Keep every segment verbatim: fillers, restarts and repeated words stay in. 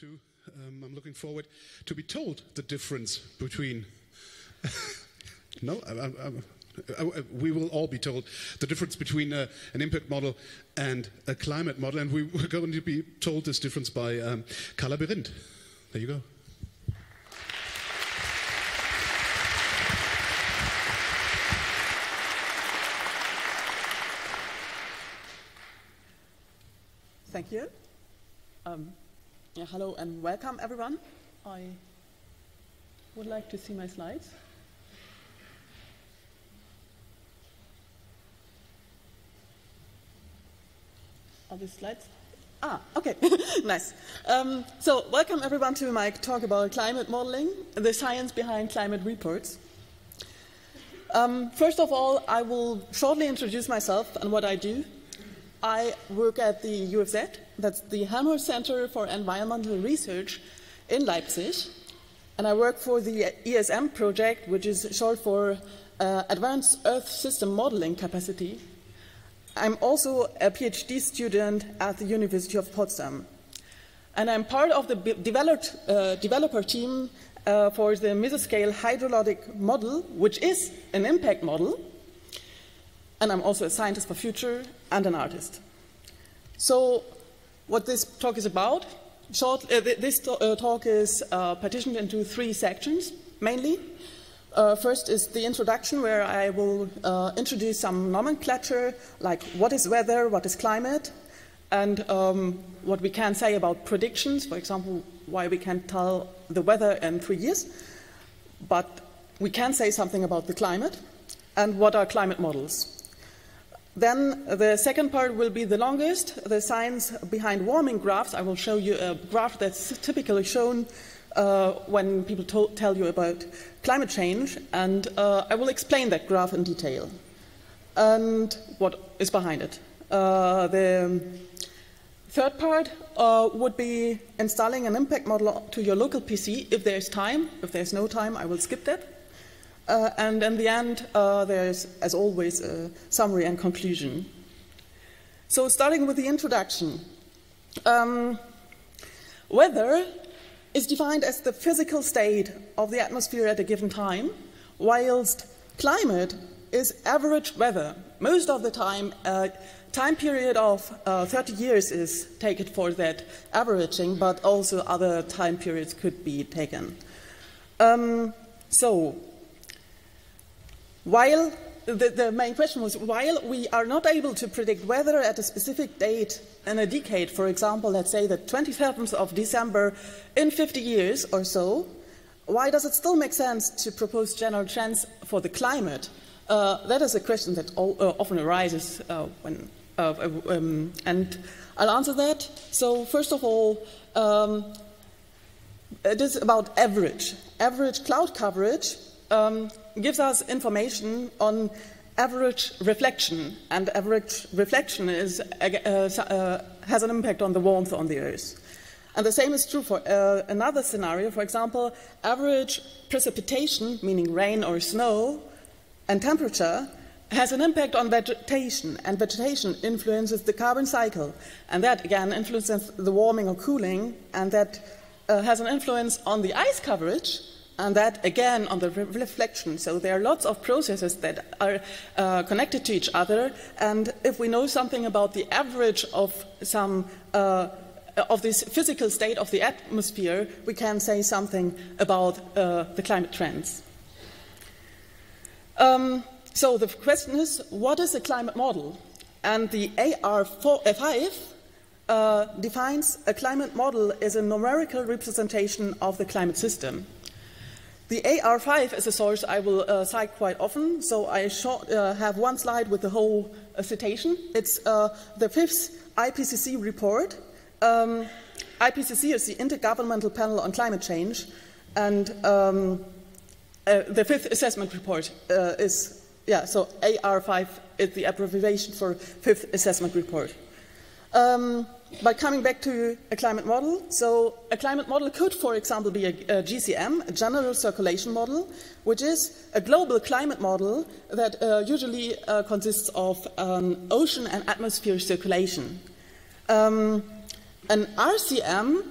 to, um, I'm looking forward to be told the difference between, no, I, I, I, I, we will all be told the difference between uh, an impact model and a climate model, and we were going to be told this difference by um, Karlabyrinth. There you go. Thank you. Um, yeah, hello and welcome, everyone. I would like to see my slides. Are these slides? Ah, okay, nice. Um, so welcome, everyone, to my talk about climate modeling, the science behind climate reports. Um, first of all, I will shortly introduce myself and what I do. I work at the U F Z, that's the Helmholtz Center for Environmental Research in Leipzig, and I work for the E S M project, which is short for uh, Advanced Earth System Modeling Capacity. I'm also a PhD student at the University of Potsdam, and I'm part of the developed, uh, developer team uh, for the mesoscale hydrologic model, which is an impact model. And I'm also a scientist for future and an artist. So what this talk is about, short, uh, this uh, talk is uh, partitioned into three sections, mainly. Uh, first is the introduction, where I will uh, introduce some nomenclature, like what is weather, what is climate, and um, what we can say about predictions, for example, why we can tell the weather in three years, but we can say something about the climate, and what are climate models. Then the second part will be the longest, the science behind warming graphs. I will show you a graph that's typically shown uh, when people tell you about climate change, and uh, I will explain that graph in detail and what is behind it. Uh, the third part uh, would be installing an impact model to your local P C if there's time. If there's no time, I will skip that. Uh, and in the end, uh, there's, as always, a summary and conclusion. So starting with the introduction. Um, weather is defined as the physical state of the atmosphere at a given time, whilst climate is average weather. Most of the time, a time period of uh, thirty years is taken for that averaging, but also other time periods could be taken. Um, so. While the, the main question was, while we are not able to predict weather at a specific date in a decade, for example, let's say the twenty-seventh of December in fifty years or so, why does it still make sense to propose general trends for the climate? Uh, that is a question that all, uh, often arises uh, when, uh, um, and I'll answer that. So first of all, um, it is about average. Average cloud coverage um, gives us information on average reflection, and average reflection is, uh, uh, has an impact on the warmth on the Earth. And the same is true for uh, another scenario, for example, average precipitation, meaning rain or snow, and temperature has an impact on vegetation, and vegetation influences the carbon cycle, and that again influences the warming or cooling, and that uh, has an influence on the ice coverage, and that, again, on the re reflection. So there are lots of processes that are uh, connected to each other, and if we know something about the average of some uh, of this physical state of the atmosphere, we can say something about uh, the climate trends. Um, so the question is, what is a climate model? And the A R five uh, defines a climate model as a numerical representation of the climate system. The A R five is a source I will uh, cite quite often, so I short, uh, have one slide with the whole uh, citation. It's uh, the fifth I P C C report. Um, I P C C is the Intergovernmental Panel on Climate Change, and um, uh, the fifth assessment report uh, is, yeah, so A R five is the abbreviation for fifth assessment report. Um, But coming back to a climate model, so a climate model could, for example, be a, a G C M, a General Circulation Model, which is a global climate model that uh, usually uh, consists of um, ocean and atmosphere circulation. Um, an R C M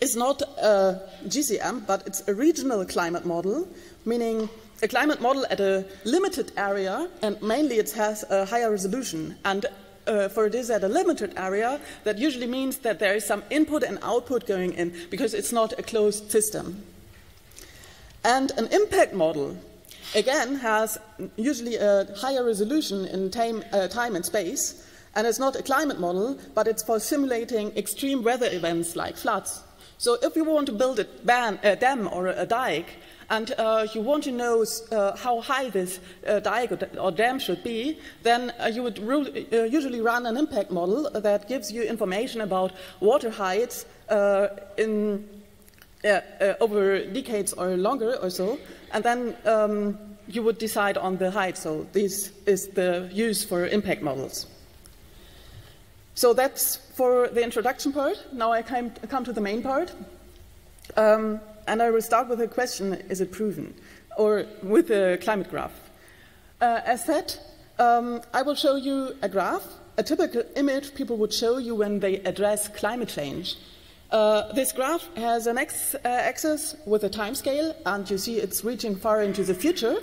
is not a G C M, but it's a regional climate model, meaning a climate model at a limited area, and mainly it has a higher resolution. And uh, for this at a limited area, that usually means that there is some input and output going in, because it's not a closed system. And an impact model, again, has usually a higher resolution in time, uh, time and space, and it's not a climate model, but it's for simulating extreme weather events like floods. So if you want to build a, ban, a dam or a dike, and uh, you want to know uh, how high this uh, dike or dam should be, then uh, you would uh, usually run an impact model that gives you information about water heights uh, in, uh, uh, over decades or longer or so, and then um, you would decide on the height. So this is the use for impact models. So that's for the introduction part. Now I come to the main part. Um, And I will start with a question, is it proven? Or with a climate graph. Uh, as said, um, I will show you a graph, a typical image people would show you when they address climate change. Uh, this graph has an x-axis uh, with a time scale, and you see it's reaching far into the future.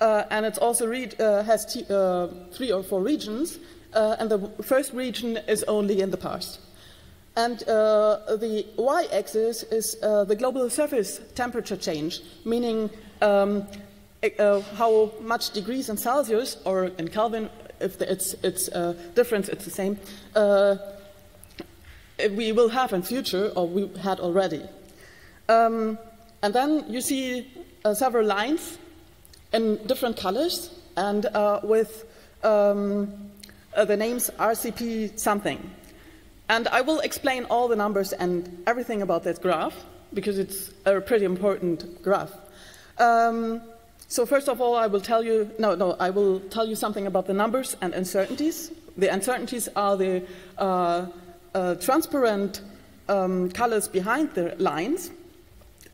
Uh, and it also read, uh, has t uh, three or four regions, uh, and the first region is only in the past. And uh, the y-axis is uh, the global surface temperature change, meaning um, uh, how much degrees in Celsius, or in Kelvin, if the, it's, it's uh, difference, it's the same, uh, we will have in future, or we had already. Um, and then you see uh, several lines in different colors, and uh, with um, uh, the names R C P something. And I will explain all the numbers and everything about that graph, because it's a pretty important graph. Um, so first of all, I will tell you, no, no, I will tell you something about the numbers and uncertainties. The uncertainties are the uh, uh, transparent um, colors behind the lines.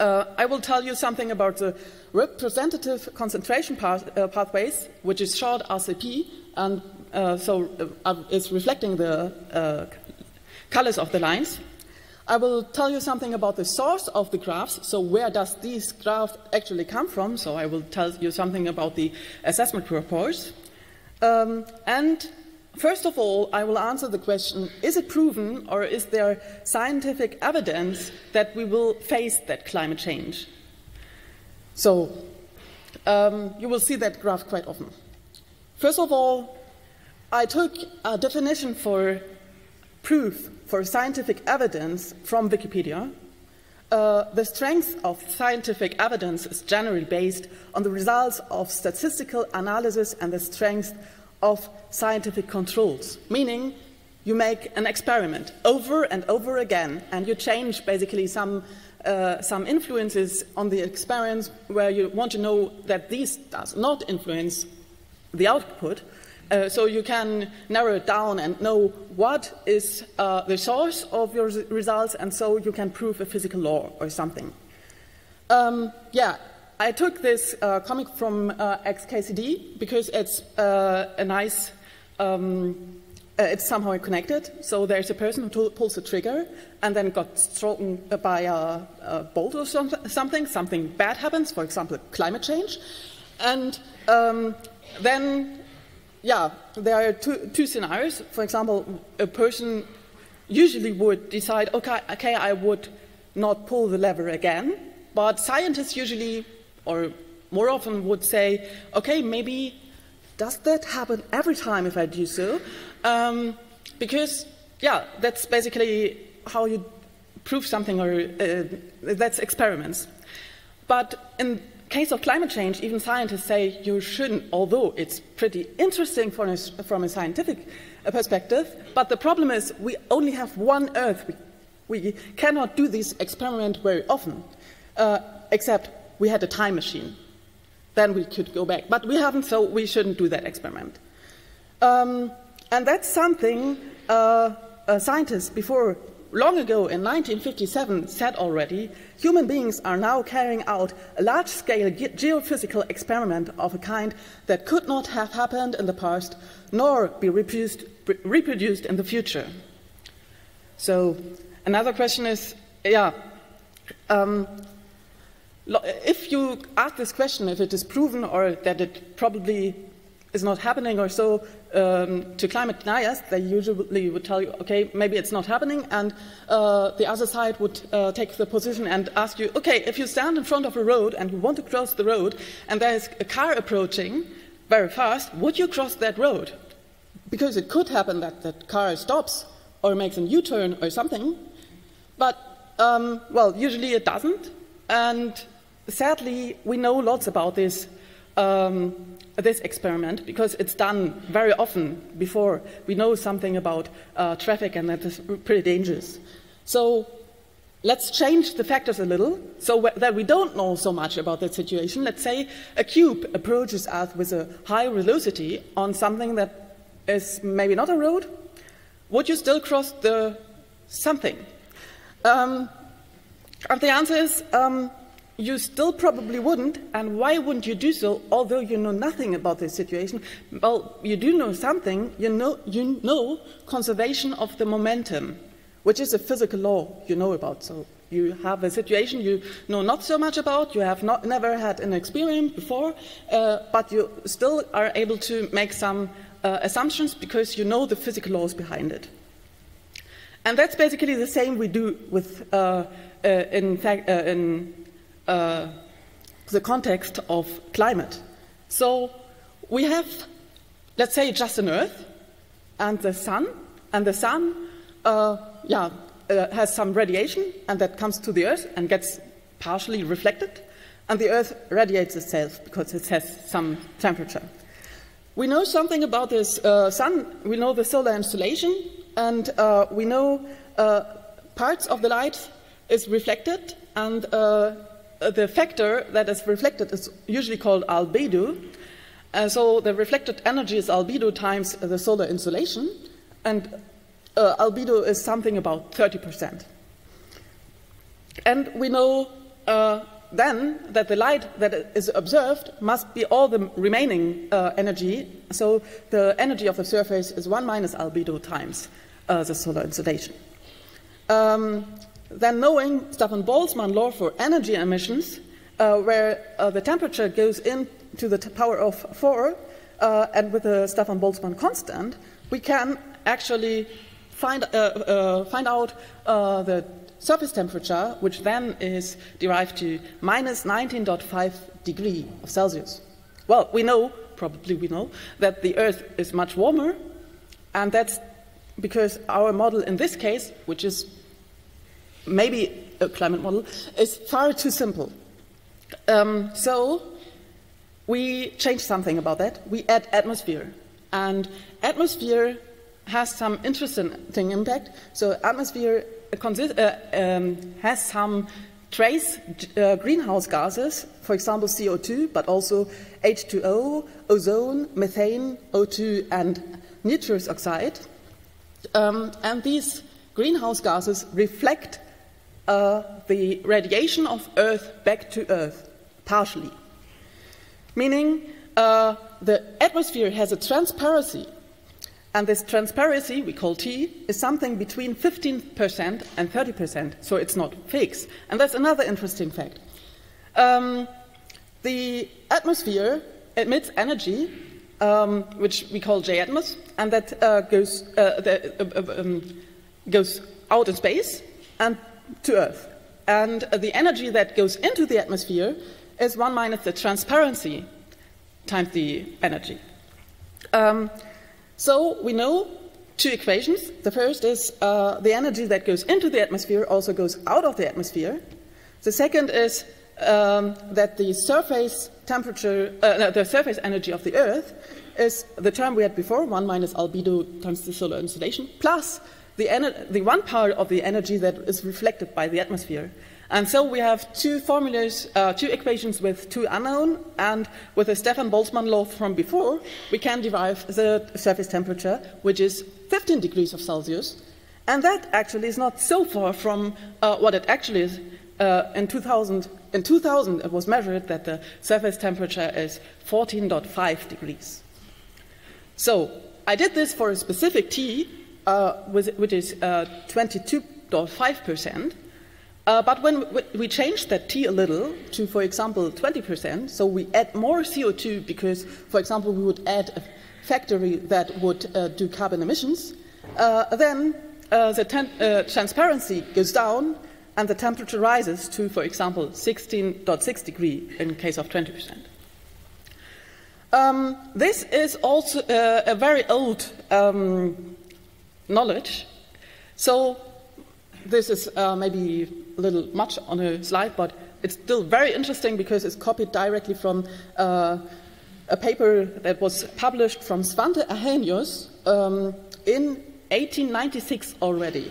Uh, I will tell you something about the representative concentration path, uh, pathways, which is short R C P, and uh, so uh, it's reflecting the uh, colors of the lines. I will tell you something about the source of the graphs, so where does these graphs actually come from, so I will tell you something about the assessment reports. Um, and first of all, I will answer the question, is it proven or is there scientific evidence that we will face that climate change? So um, you will see that graph quite often. First of all, I took a definition for proof for scientific evidence from Wikipedia. Uh, the strength of scientific evidence is generally based on the results of statistical analysis and the strength of scientific controls, meaning you make an experiment over and over again, and you change basically some, uh, some influences on the experiments where you want to know that this does not influence the output. Uh, so you can narrow it down and know what is uh, the source of your results, and so you can prove a physical law or something. Um, yeah, I took this uh, comic from uh, X K C D because it's uh, a nice, um, uh, it's somehow connected. So there's a person who pulls the trigger and then got struck by a, a bolt or something, something bad happens, for example, climate change. And um, then Yeah, there are two, two scenarios. For example, a person usually would decide, okay, okay, I would not pull the lever again. But scientists usually, or more often, would say, okay, maybe does that happen every time if I do so? Um, because, yeah, that's basically how you prove something, or uh, that's experiments. But in In case of climate change, even scientists say you shouldn't, although it's pretty interesting from a, from a scientific perspective. But the problem is we only have one Earth. We, we cannot do this experiment very often, uh, except we had a time machine. Then we could go back. But we haven't, so we shouldn't do that experiment. Um, and that's something uh, a scientist before long ago, in nineteen fifty-seven, said already, human beings are now carrying out a large-scale ge geophysical experiment of a kind that could not have happened in the past, nor be reproduced, reproduced in the future. So another question is, yeah, um, if you ask this question, if it is proven or that it probably is not happening or so, um, to climate deniers, they usually would tell you, okay, maybe it's not happening, and uh, the other side would uh, take the position and ask you, okay, if you stand in front of a road and you want to cross the road and there's a car approaching very fast, would you cross that road? Because it could happen that that car stops or makes a U-turn or something, but, um, well, usually it doesn't, and sadly, we know lots about this Um, this experiment because it's done very often before we know something about uh, traffic, and that is pretty dangerous. So let's change the factors a little so that we don't know so much about that situation. Let's say a cube approaches us with a high velocity on something that is maybe not a road. Would you still cross the something? Um, and the answer is, um, you still probably wouldn't, and why wouldn't you do so, although you know nothing about this situation? Well, you do know something. You know, you know conservation of the momentum, which is a physical law you know about. So you have a situation you know not so much about, you have not, never had an experience before, uh, but you still are able to make some uh, assumptions because you know the physical laws behind it. And that's basically the same we do with, uh, uh, in fact, uh, in Uh, the context of climate. So we have, let's say, just an Earth and the sun, and the sun uh, yeah, uh, has some radiation, and that comes to the Earth and gets partially reflected, and the Earth radiates itself because it has some temperature. We know something about this uh, sun, we know the solar installation, and uh, we know uh, parts of the light is reflected, and uh, the factor that is reflected is usually called albedo. Uh, so the reflected energy is albedo times the solar insolation, and uh, albedo is something about thirty percent. And we know uh, then that the light that is observed must be all the remaining uh, energy. So the energy of the surface is one minus albedo times uh, the solar insolation. Um, Then knowing Stefan-Boltzmann law for energy emissions, uh, where uh, the temperature goes into the power of four, uh, and with the Stefan-Boltzmann constant, we can actually find, uh, uh, find out uh, the surface temperature, which then is derived to minus nineteen point five degree of Celsius. Well, we know, probably we know, that the Earth is much warmer, and that's because our model in this case, which is maybe a climate model, is far too simple. Um, so we change something about that. We add atmosphere. And atmosphere has some interesting impact. So atmosphere consist, uh, um, has some trace uh, greenhouse gases, for example C O two, but also H two O, ozone, methane, O two, and nitrous oxide. Um, and these greenhouse gases reflect Uh, the radiation of Earth back to Earth, partially. Meaning uh, the atmosphere has a transparency, and this transparency, we call T, is something between fifteen percent and thirty percent, so it's not fixed. And that's another interesting fact. Um, the atmosphere emits energy, um, which we call J-atmos, and that uh, goes, uh, the, uh, um, goes out in space, and to Earth. And the energy that goes into the atmosphere is one minus the transparency times the energy. Um, so we know two equations. The first is uh, the energy that goes into the atmosphere also goes out of the atmosphere. The second is um, that the surface temperature, uh, no, the surface energy of the Earth is the term we had before, one minus albedo times the solar insolation, plus The, the one part of the energy that is reflected by the atmosphere. And so we have two formulas, uh, two equations with two unknown, and with the Stefan-Boltzmann law from before, we can derive the surface temperature, which is fifteen degrees of Celsius. And that actually is not so far from uh, what it actually is. Uh, in, two thousand, in two thousand, it was measured that the surface temperature is fourteen point five degrees. So I did this for a specific T, Uh, with, which is twenty-two point five percent, Uh, but when we change that T a little to, for example, twenty percent, so we add more C O two because, for example, we would add a factory that would uh, do carbon emissions, uh, then uh, the uh, transparency goes down and the temperature rises to, for example, sixteen point six degrees in case of twenty percent. Um, this is also uh, a very old um, knowledge. So this is uh, maybe a little much on a slide, but it's still very interesting because it's copied directly from uh, a paper that was published from Svante Arrhenius um, in eighteen ninety-six already.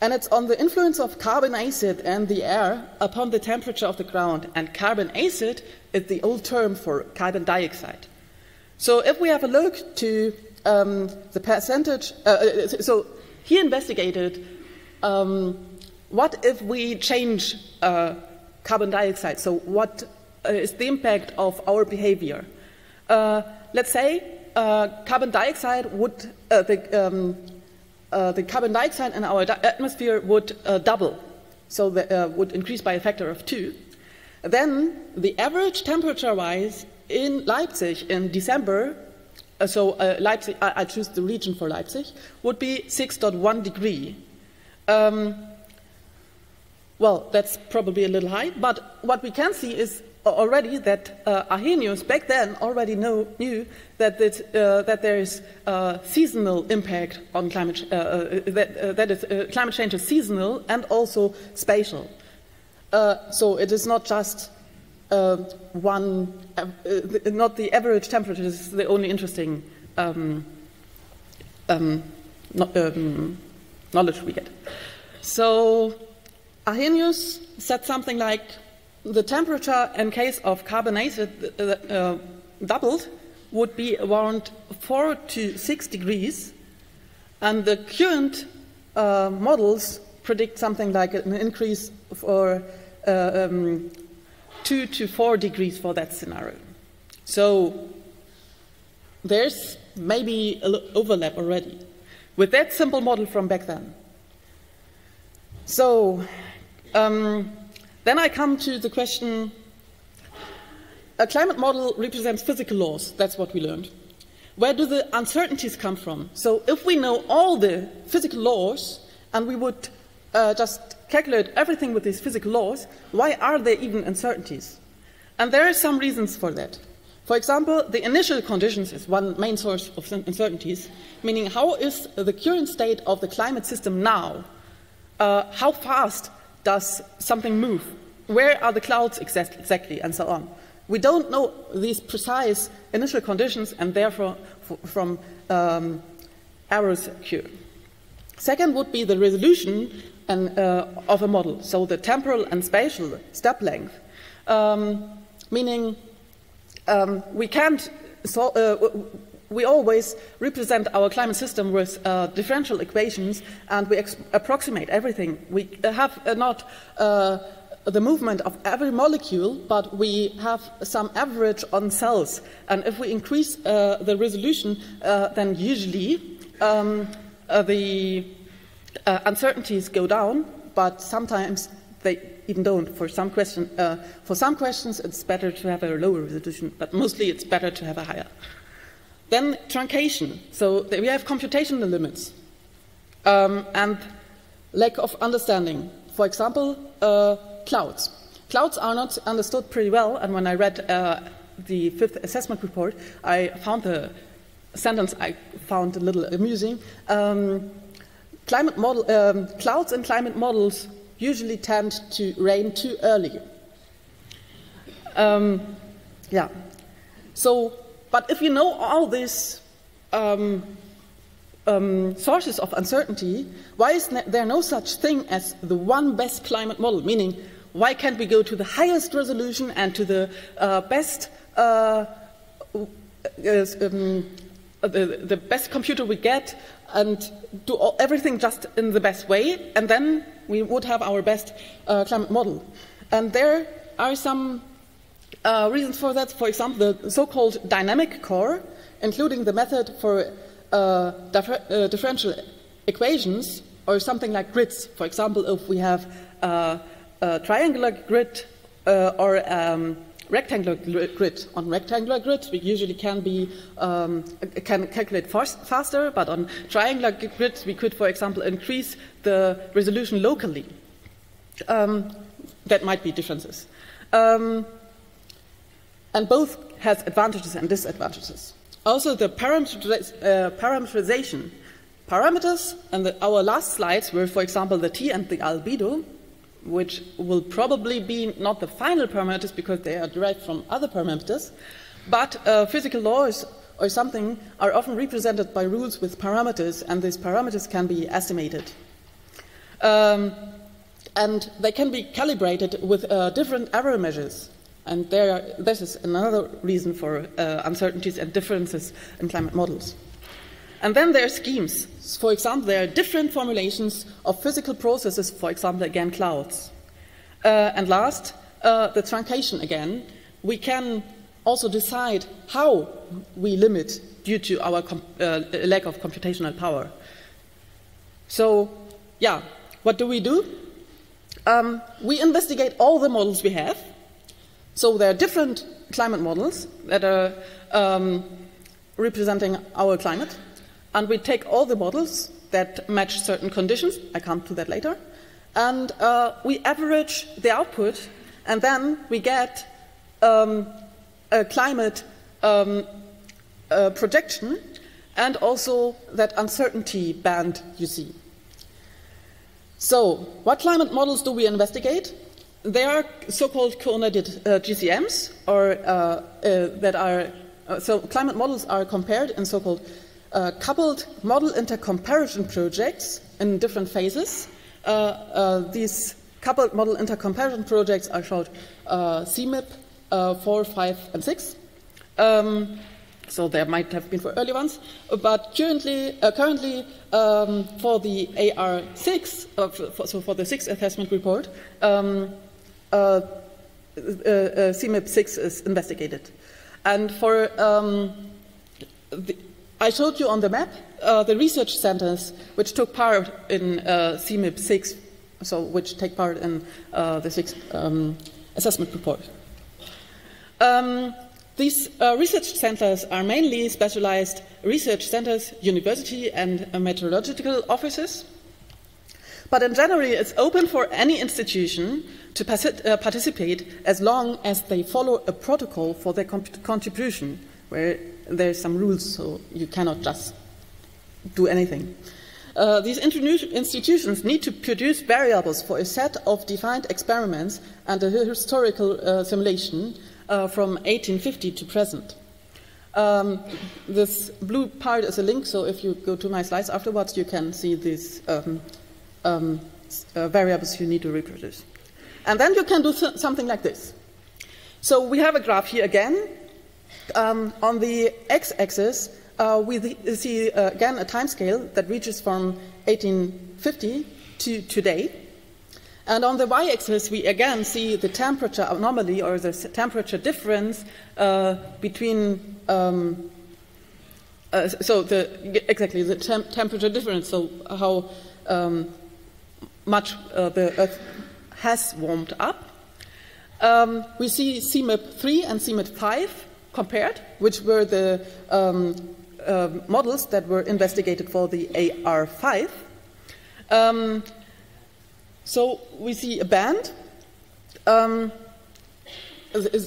And it's on the influence of carbon acid and the air upon the temperature of the ground. And carbon acid is the old term for carbon dioxide. So if we have a look to um, the percentage, uh, so he investigated Um, what if we change uh, carbon dioxide? So what is the impact of our behavior? Uh, let's say uh, carbon dioxide would, uh, the, um, uh, the carbon dioxide in our atmosphere would uh, double, so that uh, would increase by a factor of two. Then the average temperature rise in Leipzig in December, uh, so uh, Leipzig, I, I choose the region for Leipzig, would be six point one degrees. Um, well, that's probably a little high, but what we can see is already that uh, Arrhenius back then already know, knew that, it, uh, that there is uh, seasonal impact on climate, uh, uh, that, uh, that is, uh, climate change is seasonal and also spatial. Uh, so it is not just uh, one, uh, not the average temperature is the only interesting um, um, not, um, knowledge we get. So Arrhenius said something like the temperature in case of carbon acid uh, uh, doubled would be around four to six degrees, and the current uh, models predict something like an increase for uh, um, two to four degrees for that scenario. So there's maybe an overlap already with that simple model from back then. So um, then I come to the question, a climate model represents physical laws, that's what we learned. Where do the uncertainties come from? So if we know all the physical laws and we would uh, just calculate everything with these physical laws, why are there even uncertainties? And there are some reasons for that. For example, the initial conditions is one main source of uncertainties, meaning how is the current state of the climate system now? Uh, how fast does something move? Where are the clouds exact exactly, and so on? We don't know these precise initial conditions, and therefore from um, errors occur. Second would be the resolution and, uh, of a model, so the temporal and spatial step length, um, meaning Um, we can't, so, uh, we always represent our climate system with uh, differential equations, and we ex approximate everything. We have uh, not uh, the movement of every molecule, but we have some average on cells. And if we increase uh, the resolution, uh, then usually um, uh, the uh, uncertainties go down, but sometimes they even don't. For some, question, uh, for some questions, it's better to have a lower resolution, but mostly it's better to have a higher. Then truncation. So we have computational limits um, and lack of understanding. For example, uh, clouds. Clouds are not understood pretty well, and when I read uh, the fifth assessment report, I found the sentence I found a little amusing. Um, climate model, um, clouds and climate models usually tend to rain too early. Um, yeah. So, but if you know all these um, um, sources of uncertainty, why is there no such thing as the one best climate model? Meaning, why can't we go to the highest resolution and to the uh, best uh, um, the, the best computer we get, and do all, everything just in the best way, and then we would have our best uh, climate model. And there are some uh, reasons for that. For example, the so-called dynamic core, including the method for uh, differ uh, differential equations, or something like grids. For example, if we have uh, a triangular grid uh, or um, rectangular grid. On rectangular grids, we usually can be um, can calculate faster, but on triangular grids, we could, for example, increase the resolution locally. Um, that might be differences. Um, and both has advantages and disadvantages. Also, the parameteriz uh, parameterization. Parameters, and the, our last slides were, for example, the T and the albedo, which will probably be not the final parameters because they are derived from other parameters, but uh, physical laws or something are often represented by rules with parameters, and these parameters can be estimated. Um, and they can be calibrated with uh, different error measures. And there are, this is another reason for uh, uncertainties and differences in climate models. And then there are schemes. For example, there are different formulations of physical processes, for example, again, clouds. Uh, and last, uh, the truncation again. We can also decide how we limit due to our uh, lack of computational power. So, yeah, what do we do? Um, we investigate all the models we have. So there are different climate models that are um, representing our climate. And we take all the models that match certain conditions, I come to that later, and uh, we average the output, and then we get um, a climate um, uh, projection, and also that uncertainty band you see. So, what climate models do we investigate? They are so-called coordinated uh, G C Ms, or uh, uh, that are, uh, so climate models are compared in so-called Uh, coupled model intercomparison projects in different phases. Uh, uh, these coupled model intercomparison projects are called uh, C M I P uh, four, five, and six. Um, so there might have been for early ones, but currently, uh, currently um, for the A R six, uh, for, so for the sixth assessment report, um, uh, uh, uh, C M I P six is investigated. And for um, the I showed you on the map uh, the research centers which took part in uh, C M I P six, so which take part in uh, the sixth um, assessment report. Um, these uh, research centers are mainly specialized research centers, university and uh, meteorological offices. But in general, it's open for any institution to uh, participate as long as they follow a protocol for their contribution, where there are some rules, so you cannot just do anything. Uh, these institutions need to produce variables for a set of defined experiments and a historical uh, simulation uh, from eighteen fifty to present. Um, this blue part is a link, so if you go to my slides afterwards, you can see these um, um, uh, variables you need to reproduce. And then you can do so something like this. So we have a graph here again. Um, on the x-axis, uh, we see, uh, again, a time scale that reaches from eighteen fifty to today. And on the y-axis, we again see the temperature anomaly or the temperature difference uh, between, um, uh, so the, exactly, the temp temperature difference, so how um, much uh, the Earth has warmed up. Um, we see C M I P three and C M I P five. Compared, which were the um, uh, models that were investigated for the A R five. Um, so we see a band. Um,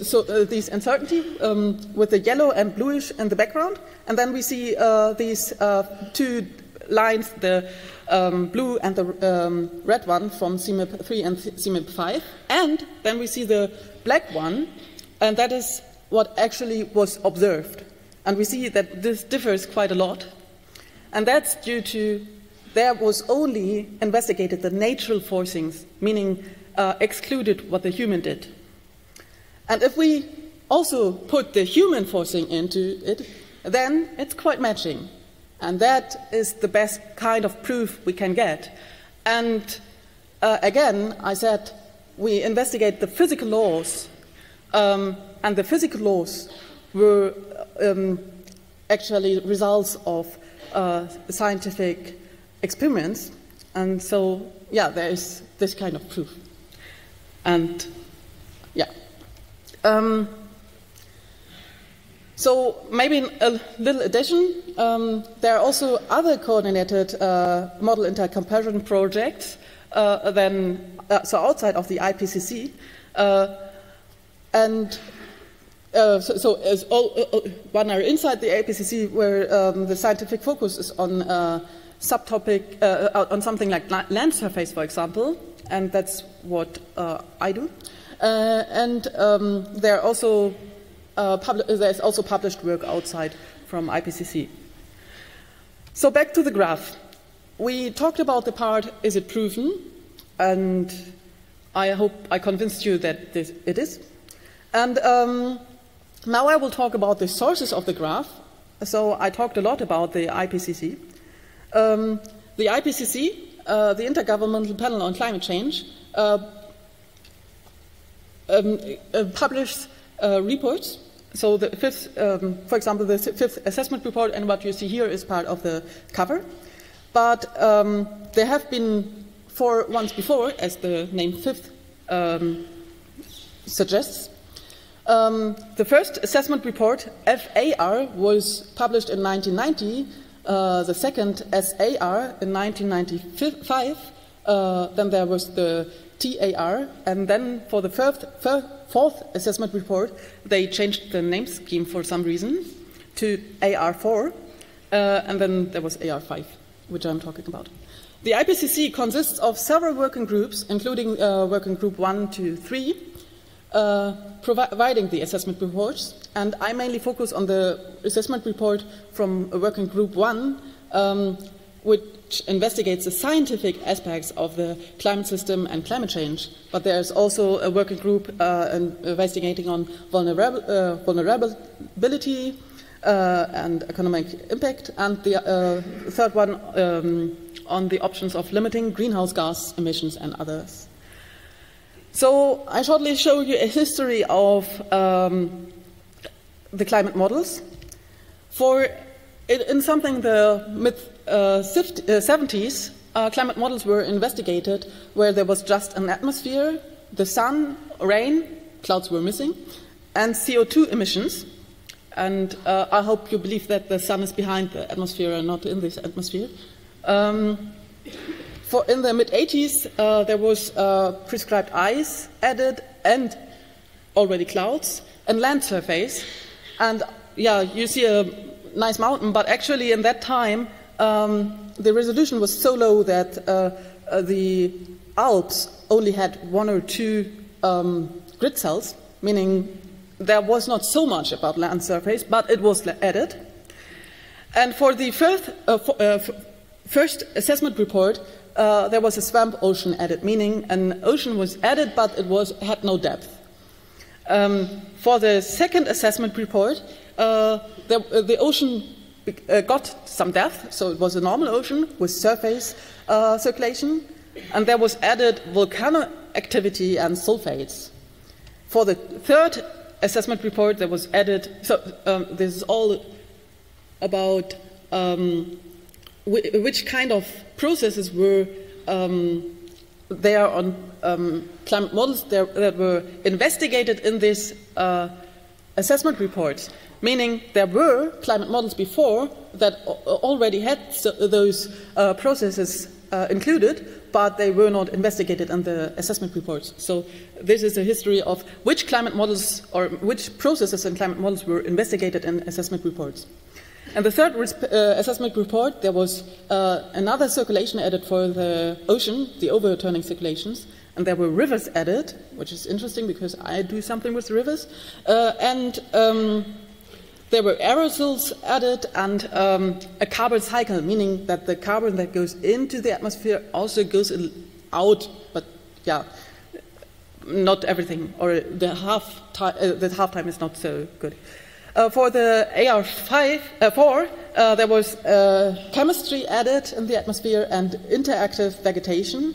so uh, these uncertainty um, with the yellow and bluish in the background, and then we see uh, these uh, two lines, the um, blue and the um, red one from C M I P three and C M I P five, and then we see the black one, and that is what actually was observed. And we see that this differs quite a lot. And that's due to there was only investigated the natural forcings, meaning uh, excluded what the human did. And if we also put the human forcing into it, then it's quite matching. And that is the best kind of proof we can get. And uh, again, I said, we investigate the physical laws um, and the physical laws were um, actually results of uh, scientific experiments, And so, yeah, there is this kind of proof. And, yeah. Um, so maybe a little addition, um, there are also other coordinated uh, model intercomparison projects uh, than, uh, so outside of the I P C C. Uh, and uh, so, so as all, uh, one are inside the I P C C where um, the scientific focus is on uh, subtopic, uh, on something like land surface, for example, and that's what uh, I do. Uh, and um, there are also uh, there's also published work outside from I P C C. So back to the graph. We talked about the part, is it proven? And I hope I convinced you that this, it is. And um, now I will talk about the sources of the graph. So I talked a lot about the I P C C. Um, the I P C C, uh, the Intergovernmental Panel on Climate Change, uh, um, uh, published uh, reports. So, the fifth, um, for example, the fifth assessment report, and what you see here is part of the cover. But um, there have been four ones before, as the name fifth um, suggests. Um, the first assessment report, F A R, was published in nineteen ninety. Uh, the second S A R in nineteen ninety-five, uh, then there was the T A R, and then for the first, first, fourth assessment report, they changed the name scheme for some reason to A R four, uh, and then there was A R five, which I'm talking about. The I P C C consists of several working groups, including uh, working group one, two, three, Uh, providing the assessment reports, and I mainly focus on the assessment report from working group one, um, which investigates the scientific aspects of the climate system and climate change. But there is also a working group uh, investigating on vulnerab uh, vulnerability uh, and economic impact, and the uh, third one um, on the options of limiting greenhouse gas emissions and others. So I shortly show you a history of um, the climate models. For in, in something the mid uh, seventies, uh, climate models were investigated where there was just an atmosphere, the sun, rain, clouds were missing, and C O two emissions. And uh, I hope you believe that the sun is behind the atmosphere and not in this atmosphere. Um, For in the mid-eighties, uh, there was uh, prescribed ice added and already clouds and land surface. And yeah, you see a nice mountain, but actually in that time, um, the resolution was so low that uh, uh, the Alps only had one or two um, grid cells, meaning there was not so much about land surface, but it was added. And for the first, uh, for, uh, first assessment report, Uh, there was a swamp ocean added, meaning an ocean was added, but it was, had no depth. Um, for the second assessment report, uh, the, the ocean uh, got some depth, so it was a normal ocean with surface uh, circulation, and there was added volcano activity and sulfates. For the third assessment report, there was added, so um, this is all about um, which kind of processes were um, there on um, climate models that were investigated in this uh, assessment report, meaning there were climate models before that already had those uh, processes uh, included, but they were not investigated in the assessment reports. So this is a history of which climate models or which processes in climate models were investigated in assessment reports. And the third uh, assessment report, there was uh, another circulation added for the ocean, the overturning circulations, and there were rivers added, which is interesting because I do something with rivers. Uh, and um, there were aerosols added and um, a carbon cycle, meaning that the carbon that goes into the atmosphere also goes out, but yeah, not everything, or the half time, uh, the half time is not so good. Uh, for the A R four, uh, there was uh, chemistry added in the atmosphere and interactive vegetation.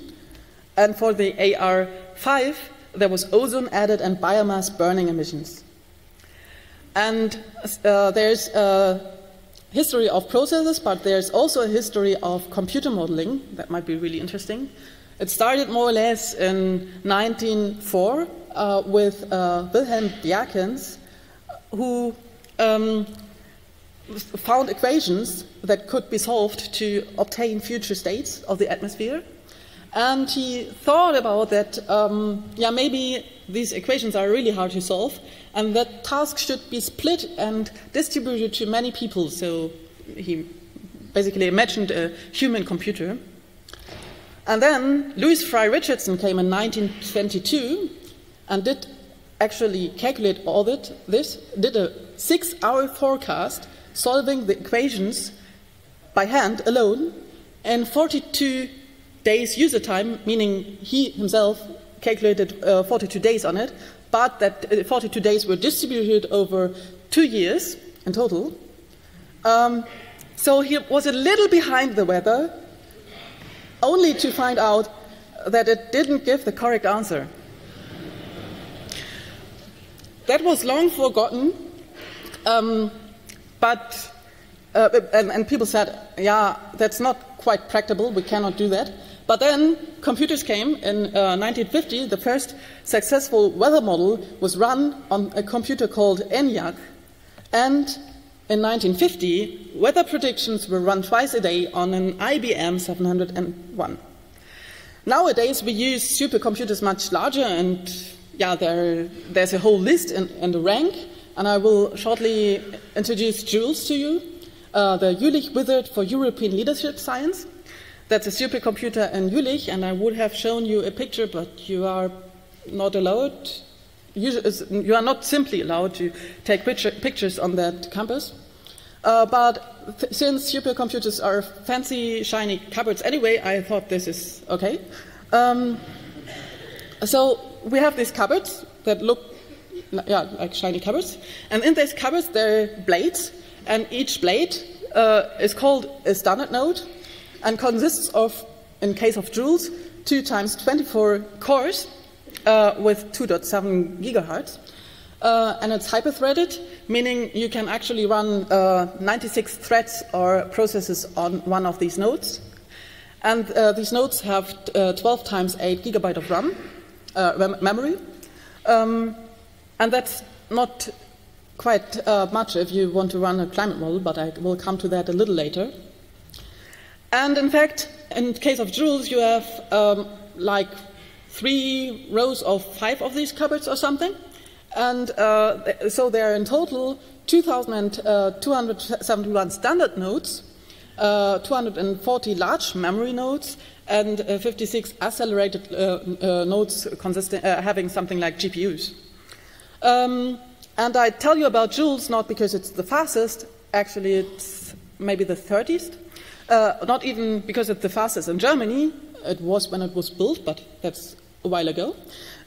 And for the A R five, there was ozone added and biomass burning emissions. And uh, there's uh, history of processes, but there's also a history of computer modeling that might be really interesting. It started more or less in nineteen oh four uh, with uh, Wilhelm Dierckens, who um, found equations that could be solved to obtain future states of the atmosphere. And he thought about that, um, yeah, maybe these equations are really hard to solve, and that task should be split and distributed to many people. So he basically imagined a human computer. And then Louis Fry Richardson came in nineteen twenty-two and did actually calculate all that, this, did a six-hour forecast solving the equations by hand alone in forty-two days user time, meaning he himself calculated uh, forty-two days on it, but that forty-two days were distributed over two years in total. Um, so he was a little behind the weather, only to find out that it didn't give the correct answer. That was long forgotten, um, but uh, and, and people said, yeah, that's not quite practicable, we cannot do that. But then computers came. In uh, nineteen fifty, the first successful weather model was run on a computer called ENIAC, and in nineteen fifty, weather predictions were run twice a day on an I B M seven oh one. Nowadays, we use supercomputers much larger, and yeah, there, there's a whole list and, and a rank, and I will shortly introduce Jules to you, uh, the Jülich Wizard for European Leadership Science. That's a supercomputer in Jülich, and I would have shown you a picture, but you are not allowed. You are not simply allowed to take picture, pictures on that campus. Uh, but th since supercomputers are fancy, shiny cupboards anyway, I thought this is okay. Um, so we have these cupboards that look yeah, like shiny cupboards. And in these cupboards, there are blades. And each blade uh, is called a standard node and consists of, in case of joules, two times twenty-four cores. Uh, with two point seven gigahertz, uh, and it's hyper-threaded, meaning you can actually run uh, ninety-six threads or processes on one of these nodes. And uh, these nodes have uh, twelve times eight gigabyte of RAM, uh, RAM memory, um, and that's not quite uh, much if you want to run a climate model, but I will come to that a little later. And in fact, in case of joules, you have um, like three rows of five of these cupboards or something. And uh, so there are in total two thousand two hundred seventy-one standard nodes, uh, two hundred forty large memory nodes, and uh, fifty-six accelerated uh, uh, nodes consisting, uh, having something like G P Us. Um, and I tell you about joules not because it's the fastest, actually it's maybe the thirtieth, uh, not even because it's the fastest in Germany. It was when it was built, but that's a while ago.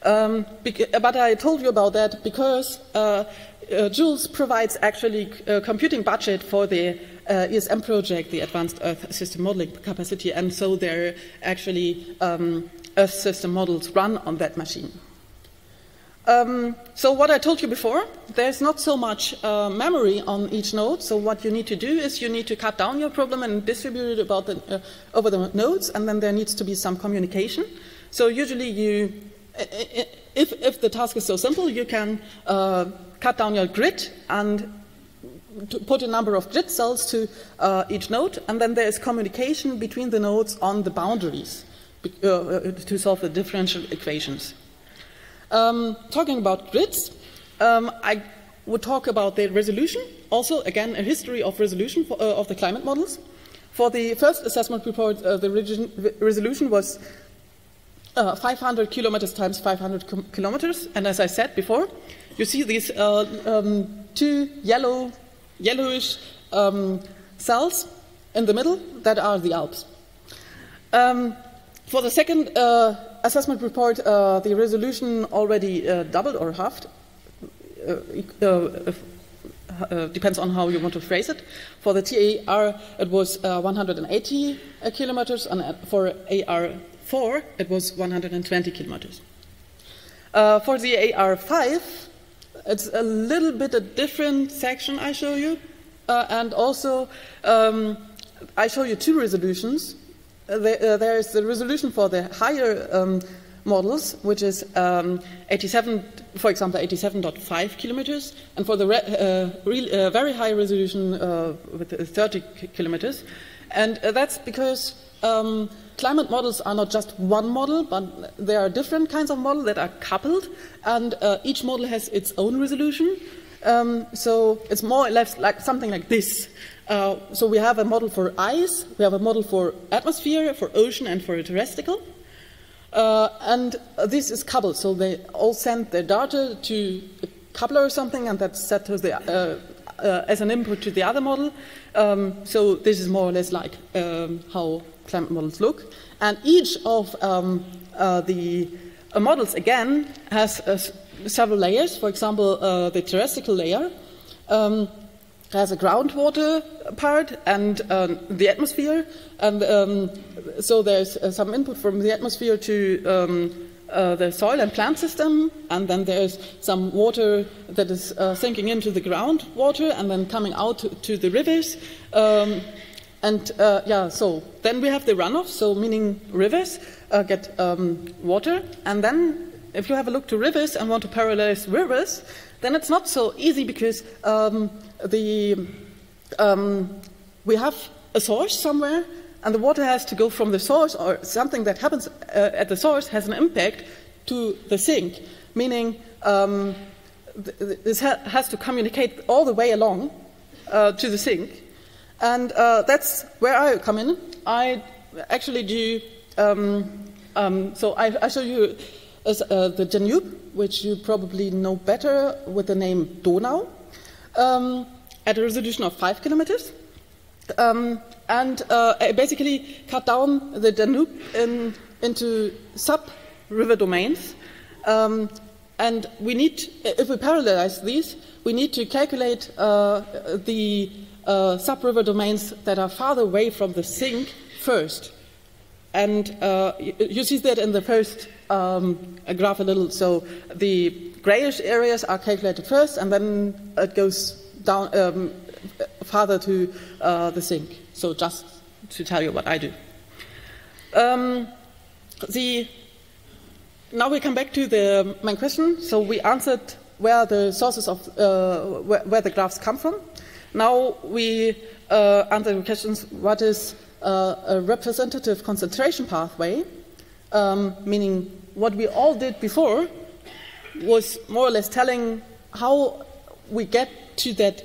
Um, but I told you about that because uh, uh, Joules provides actually a computing budget for the uh, E S M project, the Advanced Earth System Modeling Capacity, and so there are actually um, Earth system models run on that machine. Um, so what I told you before, there's not so much uh, memory on each node, so what you need to do is you need to cut down your problem and distribute it about the, uh, over the nodes, and then there needs to be some communication. So usually you, if, if the task is so simple, you can uh, cut down your grid and to put a number of grid cells to uh, each node, and then there is communication between the nodes on the boundaries uh, to solve the differential equations. Um, talking about grids, um, I would talk about the resolution, also again a history of resolution for, uh, of the climate models. For the first assessment report, uh, the region, resolution was uh, five hundred kilometers times five hundred kilometers, and as I said before, you see these uh, um, two yellow, yellowish um, cells in the middle that are the Alps. Um, for the second uh, assessment report, uh, the resolution already uh, doubled or halved, uh, uh, uh, depends on how you want to phrase it. For the T A R, it was uh, one hundred eighty kilometers, and for A R four, it was one hundred twenty kilometers. Uh, for the A R five, it's a little bit a different section I show you, Uh, and also, um, I show you two resolutions. Uh, there, uh, there is the resolution for the higher um, models, which is um, eighty-seven, for example, eighty-seven point five kilometers, and for the re uh, real, uh, very high resolution uh, with thirty kilometers. And uh, that's because um, climate models are not just one model, but there are different kinds of models that are coupled, and uh, each model has its own resolution. Um, so it's more or less like something like this. Uh, so we have a model for ice, we have a model for atmosphere, for ocean, and for terrestrial. Uh, and this is coupled, so they all send their data to a coupler or something, and that's set to the, uh, uh, as an input to the other model. Um, so this is more or less like um, how climate models look. And each of um, uh, the uh, models, again, has a several layers. For example, uh, the terrestrial layer um, has a groundwater part and um, the atmosphere, and um, so there's uh, some input from the atmosphere to um, uh, the soil and plant system, and then there's some water that is uh, sinking into the groundwater and then coming out to, to the rivers. Um, and uh, yeah, so then we have the runoff, so meaning rivers uh, get um, water, and then if you have a look to rivers and want to parallelize rivers, then it's not so easy because um, the, um, we have a source somewhere, and the water has to go from the source, or something that happens uh, at the source has an impact to the sink, meaning um, th this ha has to communicate all the way along uh, to the sink. And uh, that's where I come in. I actually do, um, um, so I, I show you Uh, the Danube, which you probably know better with the name Donau, um, at a resolution of five kilometers, um, and uh, I basically cut down the Danube in, into sub-river domains. Um, and we need, if we parallelize these, we need to calculate uh, the uh, sub-river domains that are farther away from the sink first. And uh, you see that in the first um, graph a little. So the grayish areas are calculated first, and then it goes down um, farther to uh, the sink. So just to tell you what I do. Um, the, now we come back to the main question. So we answered where the sources of uh, where, where the graphs come from. Now we uh, answer the questions: what is Uh, a representative concentration pathway, um, meaning what we all did before was more or less telling how we get to that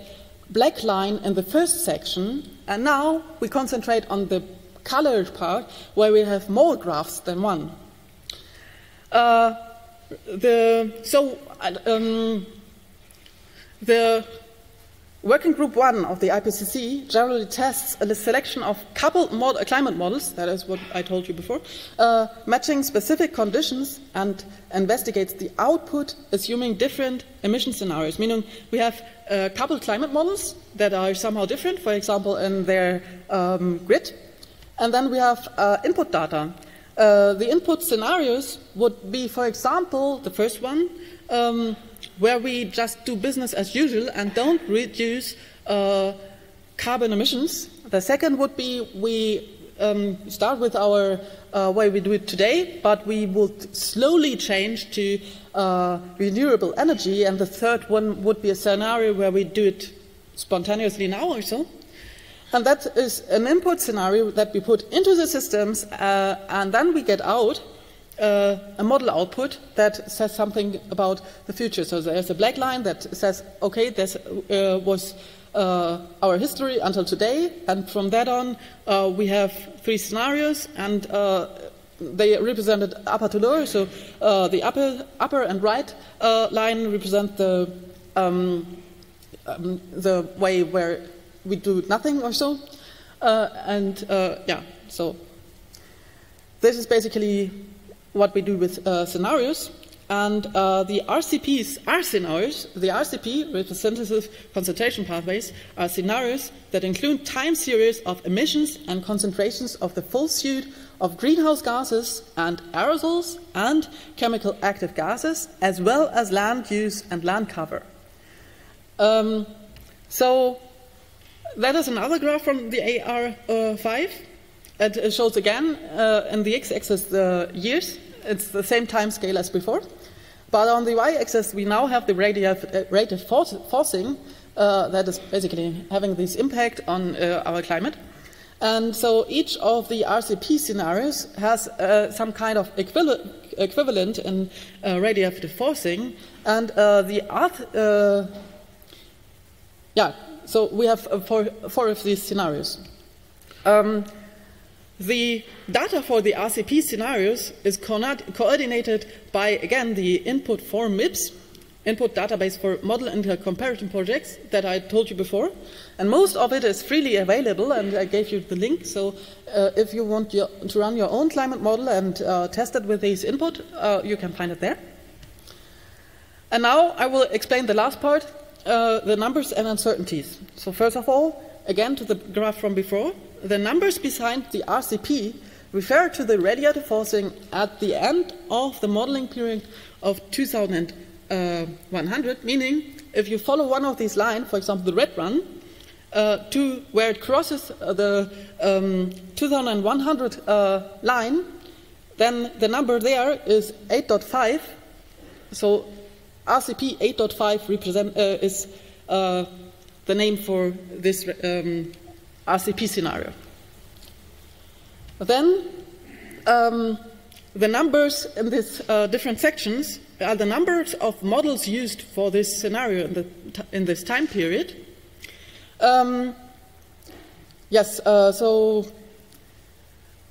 black line in the first section, and now we concentrate on the colored part where we have more graphs than one. Uh, the, so um, the Working Group one of the I P C C generally tests a selection of coupled mod climate models, that is what I told you before, uh, matching specific conditions, and investigates the output assuming different emission scenarios. Meaning we have uh, coupled climate models that are somehow different, for example, in their um, grid. And then we have uh, input data. Uh, the input scenarios would be, for example, the first one, um, where we just do business as usual and don't reduce uh, carbon emissions. The second would be we um, start with our uh, way we do it today, but we would slowly change to uh, renewable energy. And the third one would be a scenario where we do it spontaneously now or so. And that is an input scenario that we put into the systems, uh, and then we get out Uh, a model output that says something about the future. So there's a black line that says, okay, this uh, was uh, our history until today, and from that on uh, we have three scenarios, and uh, they represented upper to lower. So uh, the upper, upper and right uh, line represent the um, um, the way where we do nothing or so, uh, and uh, yeah. So this is basically what we do with uh, scenarios, and uh, the R C Ps are scenarios. The R C P, representative concentration pathways, are scenarios that include time series of emissions and concentrations of the full suite of greenhouse gases and aerosols and chemical active gases, as well as land use and land cover. Um, so that is another graph from the A R five. It, it shows again uh, in the x-axis the years. It's the same time scale as before. But on the y-axis, we now have the radiative force, forcing uh, that is basically having this impact on uh, our climate. And so each of the R C P scenarios has uh, some kind of equivalent in uh, radiative forcing. And uh, the art, uh, yeah, so we have four, four of these scenarios. Um, The data for the R C P scenarios is coordinated by, again, the input for M I Ps, Input Database for Model Intercomparison Projects, that I told you before. And most of it is freely available, and I gave you the link. So uh, if you want your, to run your own climate model and uh, test it with these input, uh, you can find it there. And now I will explain the last part, uh, the numbers and uncertainties. So first of all, again to the graph from before, the numbers behind the R C P refer to the radiative forcing at the end of the modeling period of two thousand one hundred, meaning if you follow one of these lines, for example the red one, uh, to where it crosses the um, two thousand one hundred uh, line, then the number there is eight point five. So R C P eight point five represent, uh, is uh, the name for this um, R C P scenario. Then um, the numbers in these uh, different sections are the numbers of models used for this scenario in, the t in this time period. Um, yes, uh, so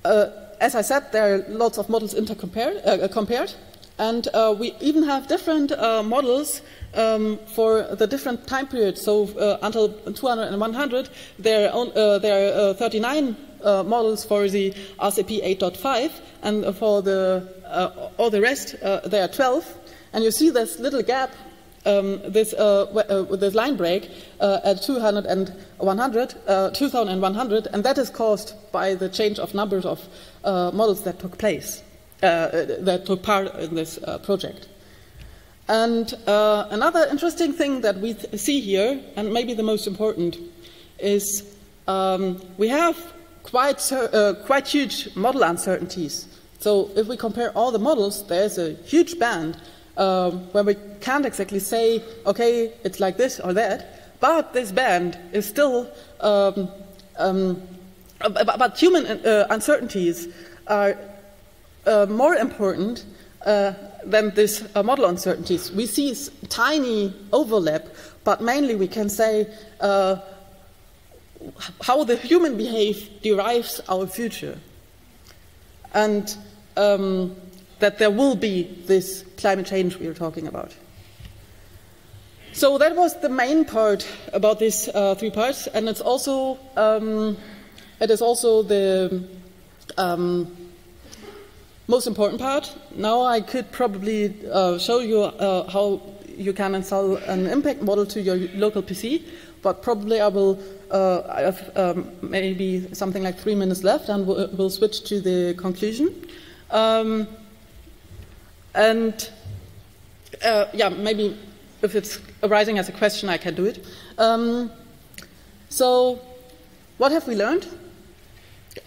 uh, as I said, there are lots of models intercompared, uh, compared, and uh, we even have different uh, models Um, for the different time periods. So uh, until two thousand one hundred, there are, uh, there are uh, thirty-nine uh, models for the R C P eight point five, and for the, uh, all the rest, uh, there are twelve. And you see this little gap, um, this, uh, uh, this line break uh, at two thousand one hundred, and that is caused by the change of numbers of uh, models that took place, uh, that took part in this uh, project. And uh, another interesting thing that we th see here, and maybe the most important, is um, we have quite, uh, quite huge model uncertainties. So if we compare all the models, there's a huge band uh, where we can't exactly say, okay, it's like this or that, but this band is still, um, um, but human uh, uncertainties are uh, more important uh, than these uh, model uncertainties. We see tiny overlap, but mainly we can say uh, how the human behave derives our future. And um, that there will be this climate change we are talking about. So that was the main part about these uh, three parts, and it's also, um, it is also the um, most important part. Now I could probably uh, show you uh, how you can install an impact model to your local P C, but probably I will uh, I have um, maybe something like three minutes left, and we'll, we'll switch to the conclusion. Um, and uh, yeah, maybe if it's arising as a question, I can do it. Um, so what have we learned?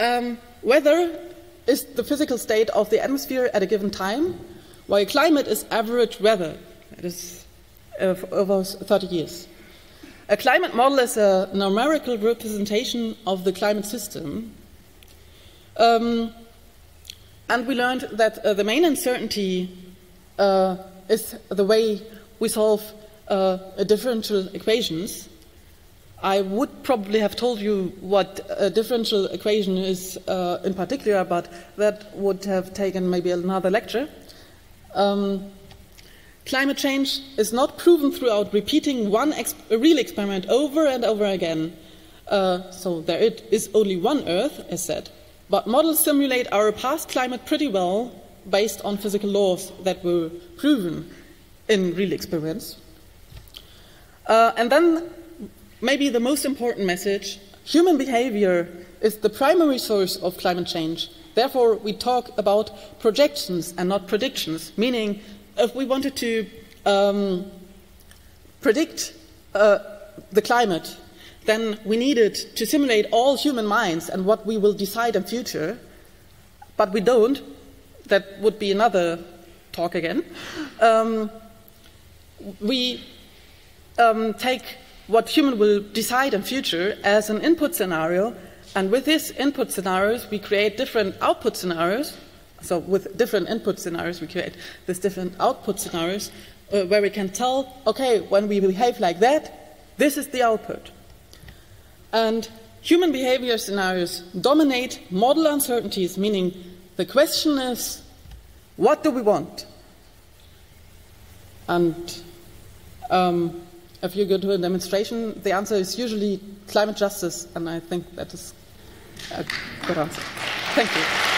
Um, weather is the physical state of the atmosphere at a given time, while climate is average weather. It is uh, for over thirty years. A climate model is a numerical representation of the climate system. Um, and we learned that uh, the main uncertainty uh, is the way we solve uh, differential equations. I would probably have told you what a differential equation is uh, in particular, but that would have taken maybe another lecture. Um, climate change is not proven throughout repeating one ex real experiment over and over again. Uh, so there it is only one Earth, as said. But models simulate our past climate pretty well based on physical laws that were proven in real experiments. Uh, and then maybe the most important message, human behavior is the primary source of climate change. Therefore, we talk about projections and not predictions, meaning if we wanted to um, predict uh, the climate, then we needed to simulate all human minds and what we will decide in future, but we don't. That would be another talk again. Um, we um, take what human will decide in future as an input scenario, and with this input scenarios, we create different output scenarios. So with different input scenarios, we create this different output scenarios uh, where we can tell, okay, when we behave like that, this is the output. And human behavior scenarios dominate model uncertainties, meaning the question is, what do we want? And um, if you go to a demonstration, the answer is usually climate justice, and I think that is a good answer. Thank you.